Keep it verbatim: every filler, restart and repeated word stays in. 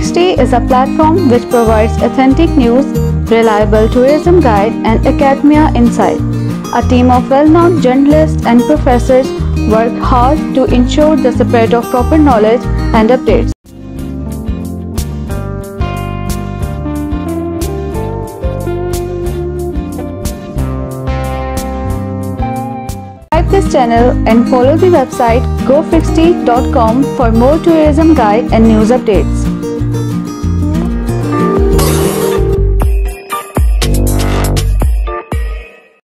Gofrixty is a platform which provides authentic news, reliable tourism guide and academia insight. A team of well-known journalists and professors work hard to ensure the spread of proper knowledge and updates. Subscribe this channel and follow the website gofrixty dot com for more tourism guide and news updates.